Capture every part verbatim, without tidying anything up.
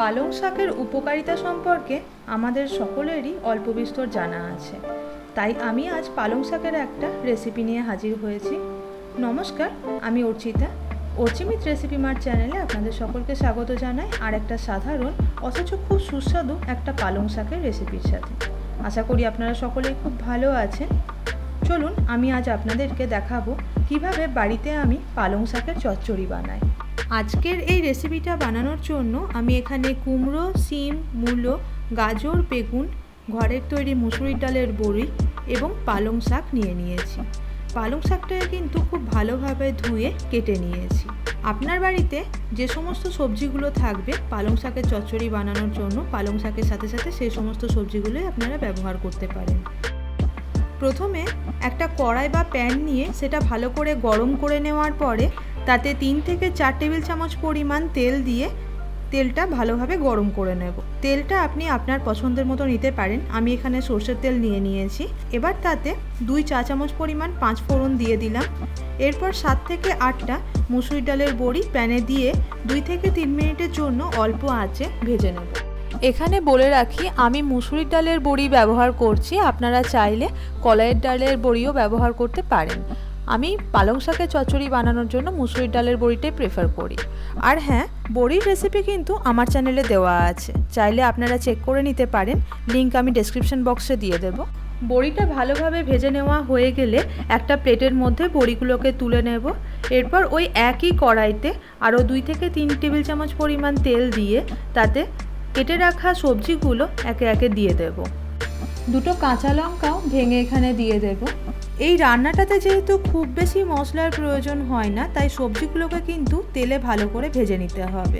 পালং শাকের উপকারিতা সম্পর্কে আমাদের সকলেরই অল্প বিস্তর জানা আছে, তাই আমি আজ পালং শাকের একটা রেসিপি নিয়ে হাজির হয়েছি। নমস্কার, আমি অর্চিতা। অর্চিমিত রেসিপি মার চ্যানেলে আপনাদের সকলকে স্বাগত জানাই আর একটা সাধারণ অথচ খুব সুস্বাদু একটা পালং শাকের রেসিপির সাথে। আশা করি আপনারা সকলেই খুব ভালো আছেন। চলুন আমি আজ আপনাদেরকে দেখাবো কিভাবে বাড়িতে আমি পালং শাকের চচ্চড়ি বানাই। আজকের এই রেসিপিটা বানানোর জন্য আমি এখানে কুমড়ো, সিম, মূলো, গাজর, বেগুন, ঘরের তৈরি মুসুরির ডালের বড়ি এবং পালং শাক নিয়ে নিয়েছি। পালং শাকটাকে কিন্তু খুব ভালোভাবে ধুয়ে কেটে নিয়েছি। আপনার বাড়িতে যে সমস্ত সবজিগুলো থাকবে পালং শাকের চচ্চড়ি বানানোর জন্য, পালং শাকের সাথে সাথে সেই সমস্ত সবজিগুলোই আপনারা ব্যবহার করতে পারেন। প্রথমে একটা কড়াই বা প্যান নিয়ে সেটা ভালো করে গরম করে নেওয়ার পরে তাতে তিন থেকে চার টেবিল চামচ পরিমাণ তেল দিয়ে তেলটা ভালোভাবে গরম করে নেব। তেলটা আপনি আপনার পছন্দের মতো নিতে পারেন। আমি এখানে সর্ষের তেল নিয়ে নিয়েছি। এবার তাতে দুই চা চামচ পরিমাণ পাঁচ ফোড়ন দিয়ে দিলাম। এরপর সাত থেকে আটটা মুসুর ডালের বড়ি প্যানে দিয়ে দুই থেকে তিন মিনিটের জন্য অল্প আঁচে ভেজে নেব। এখানে বলে রাখি, আমি মুসুরির ডালের বড়ি ব্যবহার করছি, আপনারা চাইলে কলাইয়ের ডালের বড়িও ব্যবহার করতে পারেন। আমি পালং শাকের চচ্চড়ি বানানোর জন্য মুসুরির ডালের বড়িটাই প্রেফার করি। আর হ্যাঁ, বড়ির রেসিপি কিন্তু আমার চ্যানেলে দেওয়া আছে, চাইলে আপনারা চেক করে নিতে পারেন। লিঙ্ক আমি ডেসক্রিপশন বক্সে দিয়ে দেব। বড়িটা ভালোভাবে ভেজে নেওয়া হয়ে গেলে একটা প্লেটের মধ্যে বড়িগুলোকে তুলে নেব। এরপর ওই একই কড়াইতে আরও দুই থেকে তিন টেবিল চামচ পরিমাণ তেল দিয়ে তাতে কেটে রাখা সবজিগুলো একে একে দিয়ে দেব। দুটো কাঁচা লঙ্কাও ভেঙে এখানে দিয়ে দেব। এই রান্নাটাতে যেহেতু খুব বেশি মশলার প্রয়োজন হয় না, তাই সবজিগুলোকে কিন্তু তেলে ভালো করে ভেজে নিতে হবে।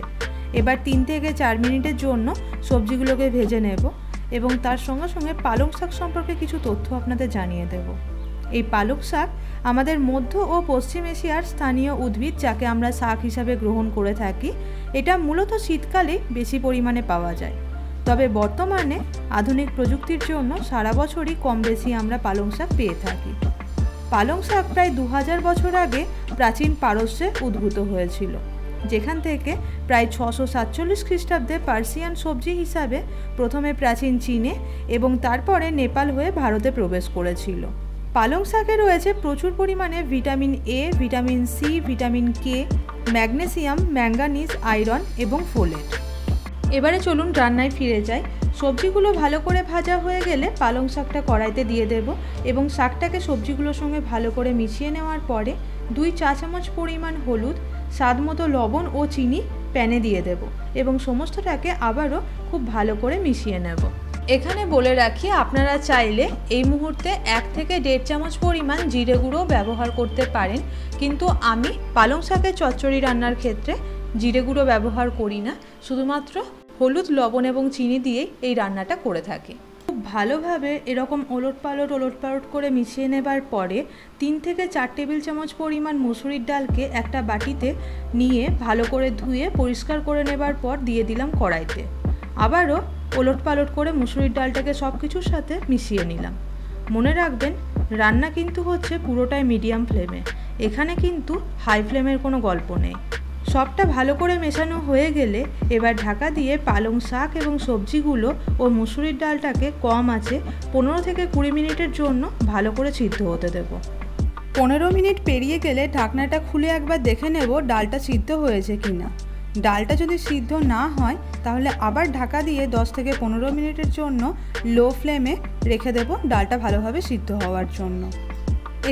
এবার তিন থেকে চার মিনিটের জন্য সবজিগুলোকে ভেজে নেব এবং তার সঙ্গে সঙ্গে পালং শাক সম্পর্কে কিছু তথ্য আপনাদের জানিয়ে দেব। এই পালং শাক আমাদের মধ্য ও পশ্চিম এশিয়ার স্থানীয় উদ্ভিদ, যাকে আমরা শাক হিসাবে গ্রহণ করে থাকি। এটা মূলত শীতকালে বেশি পরিমাণে পাওয়া যায়, তবে বর্তমানে আধুনিক প্রযুক্তির জন্য সারা বছরই কম বেশি আমরা পালং শাক পেয়ে থাকি। পালং শাক প্রায় দু হাজার বছর আগে প্রাচীন পারস্যে উদ্ভূত হয়েছিল, যেখান থেকে প্রায় ছশো সাতচল্লিশ খ্রিস্টাব্দে পার্সিয়ান সবজি হিসাবে প্রথমে প্রাচীন চীনে এবং তারপরে নেপাল হয়ে ভারতে প্রবেশ করেছিল। পালং শাকে রয়েছে প্রচুর পরিমাণে vitamin A, vitamin C, vitamin K, magnesium, manganese, iron এবং ফোলেট। এবারে চলুন রান্নায় ফিরে যাই। সবজিগুলো ভালো করে ভাজা হয়ে গেলে পালং শাকটা কড়াইতে দিয়ে দেব এবং শাকটাকে সবজিগুলোর সঙ্গে ভালো করে মিশিয়ে নেওয়ার পরে দুই চা চামচ পরিমাণ হলুদ, স্বাদ মতো লবণ ও চিনি প্যানে দিয়ে দেব এবং সমস্তটাকে আবারও খুব ভালো করে মিশিয়ে নেব। এখানে বলে রাখি, আপনারা চাইলে এই মুহূর্তে এক থেকে দেড় চামচ পরিমাণ জিরে গুঁড়ো ব্যবহার করতে পারেন, কিন্তু আমি পালং শাকের চচ্চড়ি রান্নার ক্ষেত্রে জিরে গুঁড়ো ব্যবহার করি না, শুধুমাত্র হলুদ, লবণ এবং চিনি দিয়েই এই রান্নাটা করে থাকি। খুব ভালোভাবে এরকম ওলট পালট ওলট পালট করে মিশিয়ে নেবার পরে তিন থেকে চার টেবিল চামচ পরিমাণ মুসুরির ডালকে একটা বাটিতে নিয়ে ভালো করে ধুয়ে পরিষ্কার করে নেবার পর দিয়ে দিলাম কড়াইতে। আবারও ওলট পালট করে মুসুরির ডালটাকে সব কিছুর সাথে মিশিয়ে নিলাম। মনে রাখবেন, রান্না কিন্তু হচ্ছে পুরোটাই মিডিয়াম ফ্লেমে, এখানে কিন্তু হাই ফ্লেমের কোনো গল্প নেই। সবটা ভালো করে মেশানো হয়ে গেলে এবার ঢাকা দিয়ে পালং শাক এবং সবজিগুলো ও মুসুরির ডালটাকে কম আঁচে পনেরো থেকে কুড়ি মিনিটের জন্য ভালো করে সিদ্ধ হতে দেব। পনেরো মিনিট পেরিয়ে গেলে ঢাকনাটা খুলে একবার দেখে নেব ডালটা সিদ্ধ হয়েছে কি না। ডালটা যদি সিদ্ধ না হয় তাহলে আবার ঢাকা দিয়ে দশ থেকে পনেরো মিনিটের জন্য লো ফ্লেমে রেখে দেব ডালটা ভালোভাবে সিদ্ধ হওয়ার জন্য।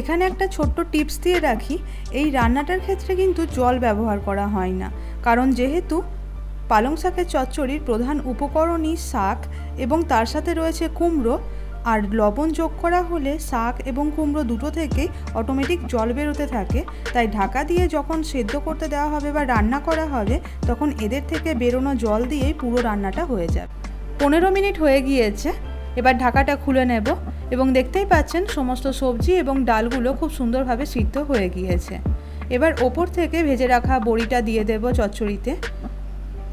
এখানে একটা ছোট্ট টিপস দিয়ে রাখি, এই রান্নাটার ক্ষেত্রে কিন্তু জল ব্যবহার করা হয় না, কারণ যেহেতু পালং শাকের চচ্চড়ির প্রধান উপকরণই শাক এবং তার সাথে রয়েছে কুমড়ো, আর লবণ যোগ করা হলে শাক এবং কুমড়ো দুটো থেকেই অটোমেটিক জল বেরোতে থাকে। তাই ঢাকা দিয়ে যখন সেদ্ধ করতে দেওয়া হবে বা রান্না করা হবে তখন এদের থেকে বেরোনো জল দিয়েই পুরো রান্নাটা হয়ে যাবে। পনেরো মিনিট হয়ে গিয়েছে, এবার ঢাকাটা খুলে নেব এবং দেখতেই পাচ্ছেন সমস্ত সবজি এবং ডালগুলো খুব সুন্দরভাবে সিদ্ধ হয়ে গিয়েছে। এবার ওপর থেকে ভেজে রাখা বড়িটা দিয়ে দেব চচ্চড়িতে।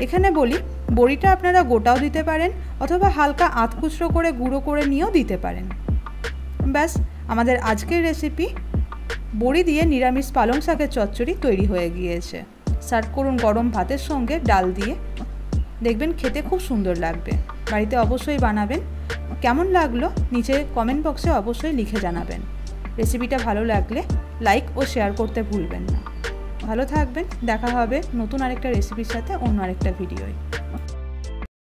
এখানে বলি, বড়িটা আপনারা গোটাও দিতে পারেন অথবা হালকা আধকুচড়ো করে গুঁড়ো করে নিয়েও দিতে পারেন। ব্যাস, আমাদের আজকের রেসিপি বড়ি দিয়ে নিরামিষ পালং শাকের চচ্চড়ি তৈরি হয়ে গিয়েছে। সার্ভ করুন গরম ভাতের সঙ্গে ডাল দিয়ে। देखें खेते खूब सुंदर लागे। बाड़ीते अवश्य बनाबें। केमन लागलो नीचे कमेंट बक्से अवश्य लिखे जानाबें। रेसिपिटा भालो लागले लाइक और शेयर करते भूलबें ना। भालो थाकबें। देखा होबे नतून आरेकटा रेसिपिर साथे अन्य आरेकटा भिडियोय।